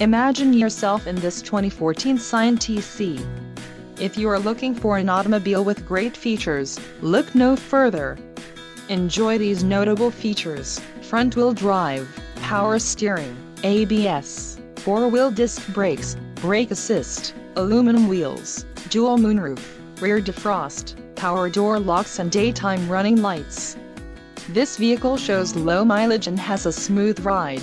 Imagine yourself in this 2014 Scion tC. If you are looking for an automobile with great features, look no further. Enjoy these notable features: front-wheel drive, power steering, ABS, four-wheel disc brakes, brake assist, aluminum wheels, dual moonroof, rear defrost, power door locks and daytime running lights. This vehicle shows low mileage and has a smooth ride.